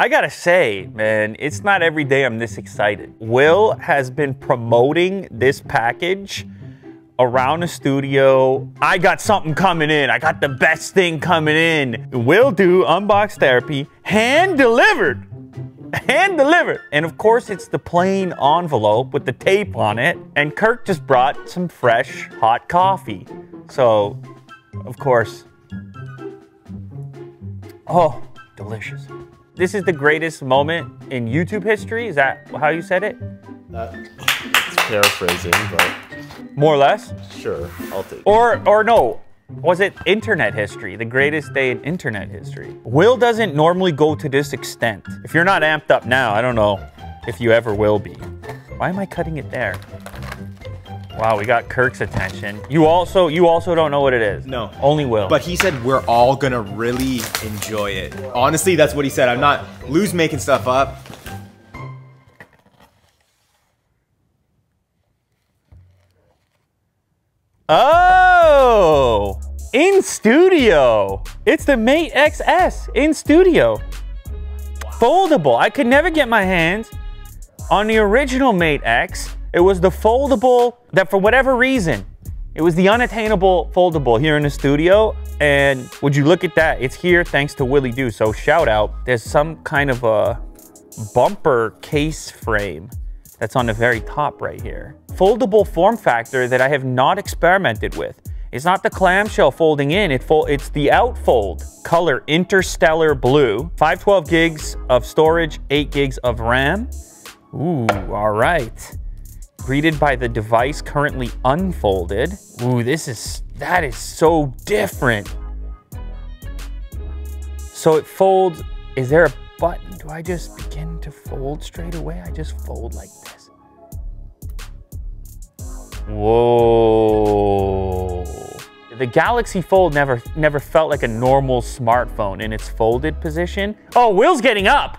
I gotta say, man, it's not every day I'm this excited. Will has been promoting this package around the studio. I got something coming in. I got the best thing coming in. Will do Unbox Therapy, hand delivered. Hand delivered. And of course, it's the plain envelope with the tape on it. And Kirk just brought some fresh hot coffee. So, of course. Oh, delicious. This is the greatest moment in YouTube history. Is that how you said it? It's paraphrasing, but... More or less? Sure, I'll take it. Or no, was it internet history? The greatest day in internet history. Will doesn't normally go to this extent. If you're not amped up now, I don't know if you ever will be. Why am I cutting it there? Wow, we got Kirk's attention. You also don't know what it is. No. Only Will. But he said we're all gonna really enjoy it. Honestly, that's what he said. I'm not, Lou's making stuff up. Oh, in studio. It's the Mate XS in studio. Foldable. I could never get my hands on the original Mate X. It was the foldable that, for whatever reason, it was the unattainable foldable here in the studio. And would you look at that? It's here thanks to Willie Do. So shout out. There's some kind of a bumper case frame that's on the very top right here. Foldable form factor that I have not experimented with. It's not the clamshell folding in, it's the outfold. Color interstellar blue. 512 gigs of storage, 8 gigs of RAM. Ooh, all right. Greeted by the device currently unfolded. Ooh, that is so different. So it folds, is there a button? Do I just begin to fold straight away? I just fold like this. Whoa. The Galaxy Fold never felt like a normal smartphone in its folded position. Oh, Will's getting up.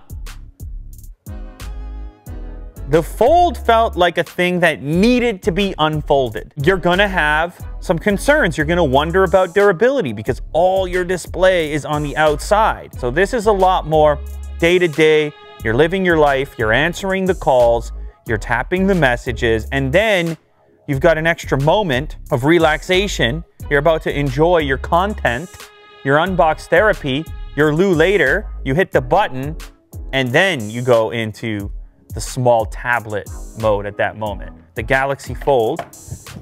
The Fold felt like a thing that needed to be unfolded. You're gonna have some concerns. You're gonna wonder about durability because all your display is on the outside. So this is a lot more day to day. You're living your life, you're answering the calls, you're tapping the messages, and then you've got an extra moment of relaxation. You're about to enjoy your content, your Unbox Therapy, your Lou Later, you hit the button, and then you go into the small tablet mode at that moment. The Galaxy Fold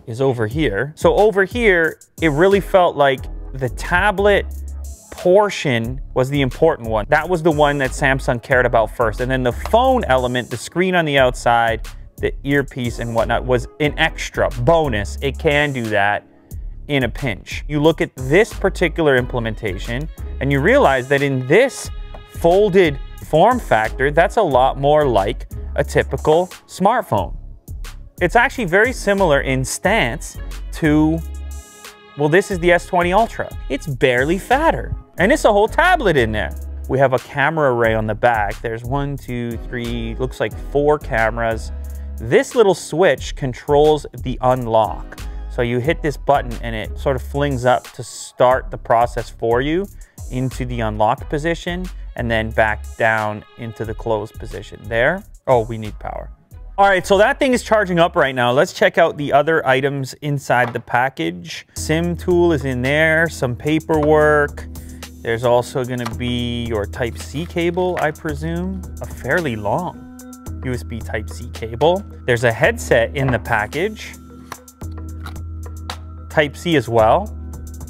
is over here. So over here, it really felt like the tablet portion was the important one. That was the one that Samsung cared about first. And then the phone element, the screen on the outside, the earpiece and whatnot was an extra bonus. It can do that in a pinch. You look at this particular implementation and you realize that in this folded form factor, that's a lot more like a typical smartphone. It's actually very similar in stance to, well, this is the S20 Ultra. It's barely fatter, and it's a whole tablet in there. We have a camera array on the back. There's 1, 2, 3, looks like 4 cameras. This little switch controls the unlock. So you hit this button and it sort of flings up to start the process for you into the unlock position, and then back down into the closed position there. Oh, we need power. All right, so that thing is charging up right now. Let's check out the other items inside the package. SIM tool is in there, some paperwork. There's also gonna be your Type-C cable, I presume, a fairly long USB Type-C cable. There's a headset in the package, Type-C as well,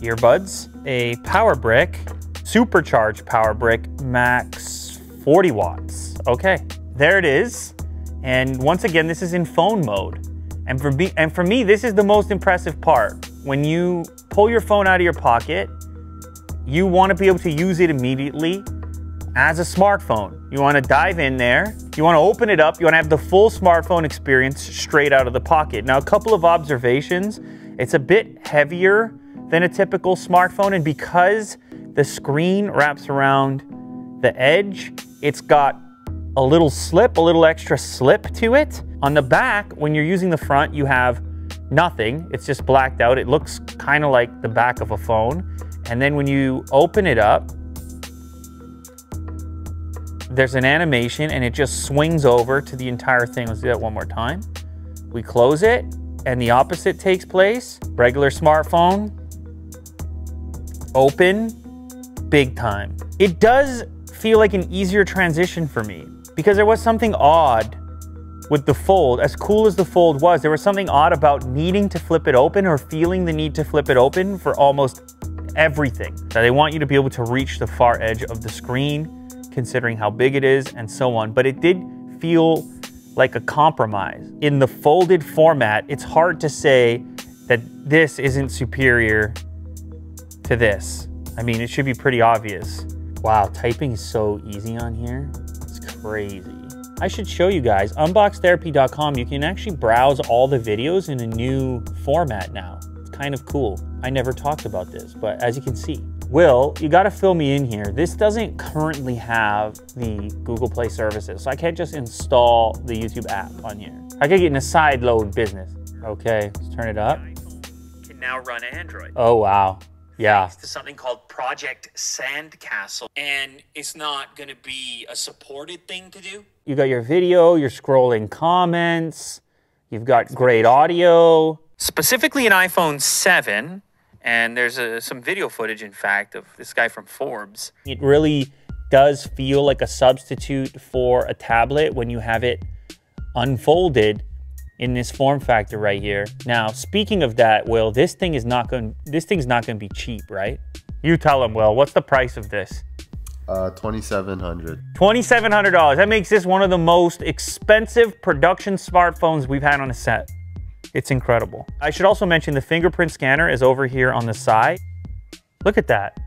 earbuds, a power brick, supercharged power brick, max 40 watts. Okay, there it is. And once again, this is in phone mode. And for me, this is the most impressive part. When you pull your phone out of your pocket, you want to be able to use it immediately as a smartphone. You want to dive in there. You want to open it up. You want to have the full smartphone experience straight out of the pocket. Now, a couple of observations. It's a bit heavier than a typical smartphone, and because the screen wraps around the edge, it's got a little slip, a little extra slip to it. On the back, when you're using the front, you have nothing. It's just blacked out. It looks kind of like the back of a phone. And then when you open it up, There's an animation and it just swings over to the entire thing. Let's do that one more time. We close it and the opposite takes place. Regular smartphone, open, big time. It does feel like an easier transition for me because there was something odd with the Fold. As cool as the Fold was, there was something odd about needing to flip it open or feeling the need to flip it open for almost everything. Now, they want you to be able to reach the far edge of the screen, considering how big it is and so on, but it did feel like a compromise. In the folded format, it's hard to say that this isn't superior to this. I mean, it should be pretty obvious. Wow, typing is so easy on here. It's crazy. I should show you guys, unboxtherapy.com, you can actually browse all the videos in a new format now. It's kind of cool. I never talked about this, but as you can see. Will, you gotta fill me in here. This doesn't currently have the Google Play services, so I can't just install the YouTube app on here. I could get in a side load business. Okay, let's turn it up. iPhone can now run Android. Oh, wow. Yeah. Thanks to something called Project Sandcastle. And it's not gonna be a supported thing to do. You got your video, you're scrolling comments, you've got great audio. Specifically an iPhone 7, and there's some video footage, in fact, of this guy from Forbes. It really does feel like a substitute for a tablet when you have it unfolded in this form factor right here. Now, speaking of that, Will, this thing's not gonna be cheap, right? You tell him, Will, what's the price of this? $2,700. $2,700, that makes this one of the most expensive production smartphones we've had on a set. It's incredible. I should also mention the fingerprint scanner is over here on the side. Look at that.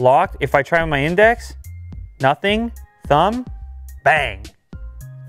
Locked, if I try my index, nothing, thumb, bang.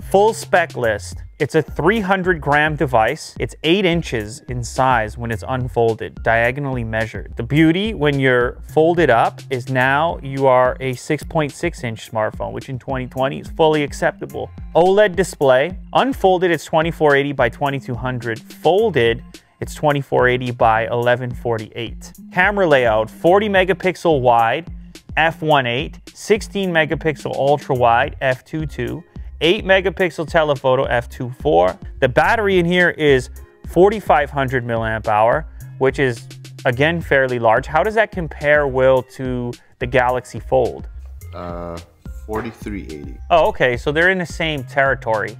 Full spec list. It's a 300-gram device. It's 8 inches in size when it's unfolded, diagonally measured. The beauty when you're folded up is now you are a 6.6-inch smartphone, which in 2020 is fully acceptable. OLED display. Unfolded, it's 2480 by 2200. Folded, it's 2480 by 1148. Camera layout, 40 megapixel wide, f1.8, 16 megapixel ultra wide, f2.2, 8 megapixel telephoto f2.4. The battery in here is 4,500 milliamp hour, which is again fairly large. How does that compare, Will, to the Galaxy Fold? 4,380. Oh, okay, so they're in the same territory.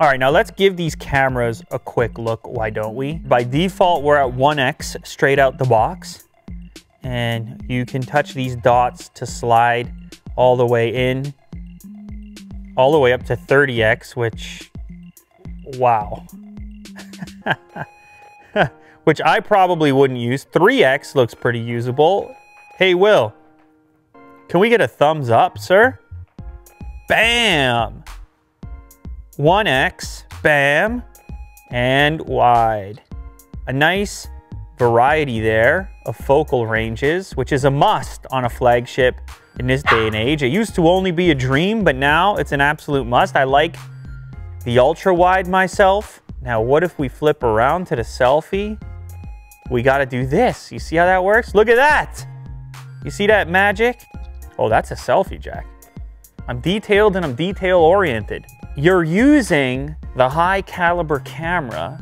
All right, now let's give these cameras a quick look, why don't we? By default, we're at 1x straight out the box, and you can touch these dots to slide all the way in, all the way up to 30x, which, wow. Which I probably wouldn't use. 3x looks pretty usable. Hey, Will, can we get a thumbs up, sir? Bam! 1x, bam, and wide. A nice variety there of focal ranges, which is a must on a flagship in this day and age. It used to only be a dream, but now it's an absolute must. I like the ultra wide myself. Now, what if we flip around to the selfie? We gotta do this. You see how that works? Look at that. You see that magic? Oh, that's a selfie jack. I'm detailed and I'm detail oriented. You're using the high caliber camera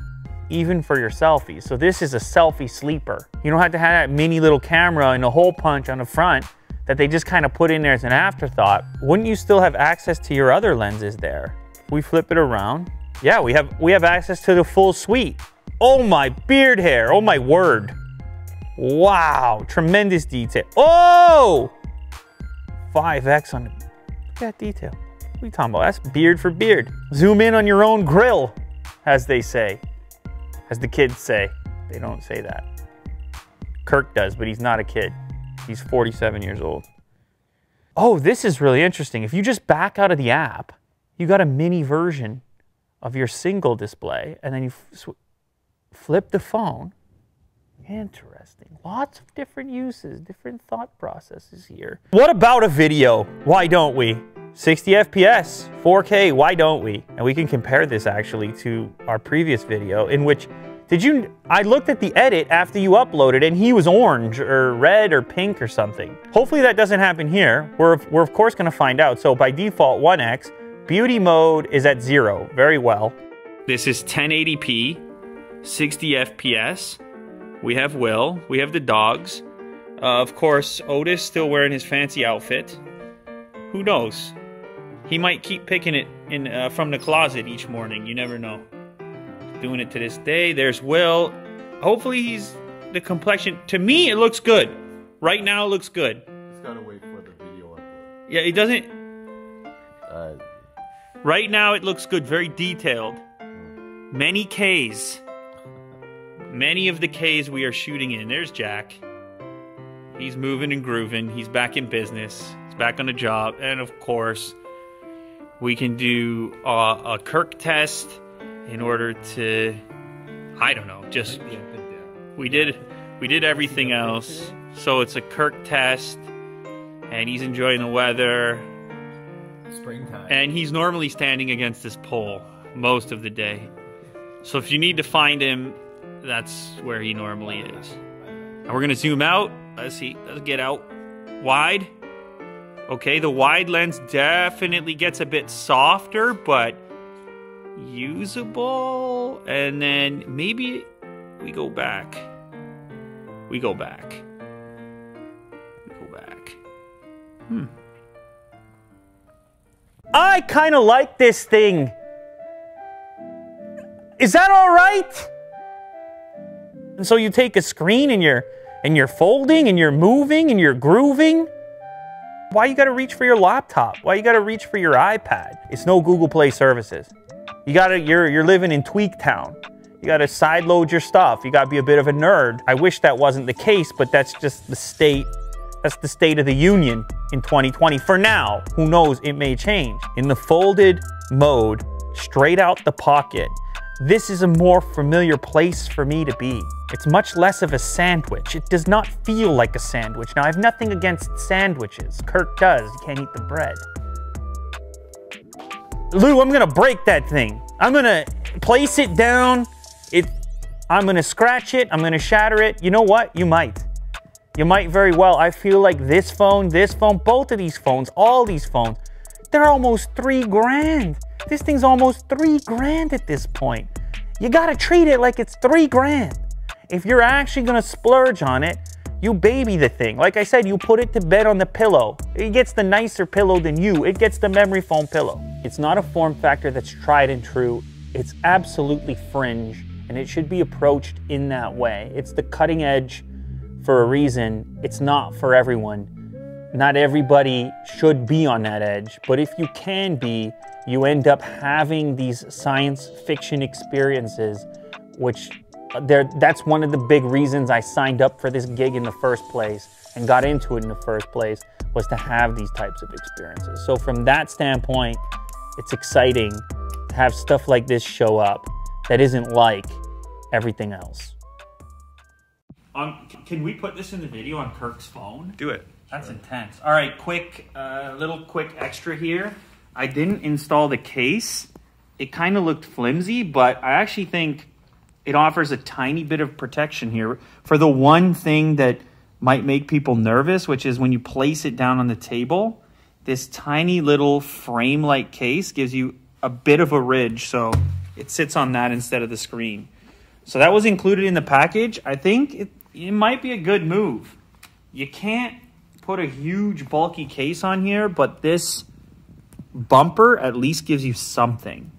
even for your selfies. So this is a selfie sleeper. You don't have to have that mini little camera and a hole punch on the front that they just kind of put in there as an afterthought. Wouldn't you still have access to your other lenses there? We flip it around. Yeah, we have access to the full suite. Oh, my beard hair, oh my word. Wow, tremendous detail. Oh! 5X on the, look at that detail. What are you talking about? That's beard for beard. Zoom in on your own grill, as they say. As the kids say. They don't say that. Kirk does, but he's not a kid. He's 47 years old. Oh, this is really interesting. If you just back out of the app, you got a mini version of your single display, and then you flip the phone. Interesting. Lots of different uses, different thought processes here. What about a video? Why don't we? 60 FPS, 4K, why don't we? And we can compare this actually to our previous video in which I looked at the edit after you uploaded and he was orange or red or pink or something. Hopefully that doesn't happen here. We're of course gonna find out. So by default, 1X, beauty mode is at 0, very well. This is 1080p, 60 FPS. We have Will, we have the dogs. Of course, Otis still wearing his fancy outfit. Who knows? He might keep picking it in from the closet each morning, you never know. Doing it to this day. There's Will. Hopefully he's the complexion. To me, it looks good. Right now, it looks good. It's gotta wait for the video upload. Yeah, it doesn't. Right now, it looks good. Very detailed. Many Ks. Many of the Ks we are shooting in. There's Jack. He's moving and grooving. He's back in business. He's back on the job. And of course, we can do a Kirk test. In order to, I don't know, just, we did everything else. So it's a Kirk test, and he's enjoying the weather. Springtime. And he's normally standing against this pole most of the day. So if you need to find him, that's where he normally is. And we're gonna zoom out. Let's see, let's get out wide. Okay, the wide lens definitely gets a bit softer, but usable. And then maybe we go back. I kind of like this thing. Is that all right? And so you take a screen and you're folding and you're moving and you're grooving. Why you got to reach for your laptop? Why you got to reach for your iPad? It's no Google Play services. You're living in Tweak Town. You gotta sideload your stuff. You gotta be a bit of a nerd. I wish that wasn't the case, but that's just the state. That's the state of the union in 2020. For now, who knows, it may change. In the folded mode, straight out the pocket, this is a more familiar place for me to be. It's much less of a sandwich. It does not feel like a sandwich. Now, I have nothing against sandwiches. Kirk does, you can't eat the bread. Lou, I'm gonna break that thing. I'm gonna place it down. I'm gonna scratch it. I'm gonna shatter it. You know what? You might. You might very well. I feel like this phone, both of these phones, all these phones, they're almost $3 grand. This thing's almost $3 grand at this point. You gotta treat it like it's $3 grand. If you're actually gonna splurge on it, you baby the thing. Like I said, you put it to bed on the pillow. It gets the nicer pillow than you. It gets the memory foam pillow. It's not a form factor that's tried and true. It's absolutely fringe, and it should be approached in that way. It's the cutting edge for a reason. It's not for everyone. Not everybody should be on that edge, but if you can be, you end up having these science fiction experiences, which that's one of the big reasons I signed up for this gig in the first place and got into it in the first place, was to have these types of experiences. So from that standpoint, it's exciting to have stuff like this show up that isn't like everything else. Can we put this in the video on Kirk's phone? Do it. That's sure. Intense. All right, quick, little quick extra here. I didn't install the case. It kind of looked flimsy, but I actually think it offers a tiny bit of protection here for the one thing that might make people nervous, which is when you place it down on the table, this tiny little frame-like case gives you a bit of a ridge, so it sits on that instead of the screen. So that was included in the package. I think it might be a good move. You can't put a huge bulky case on here, but this bumper at least gives you something.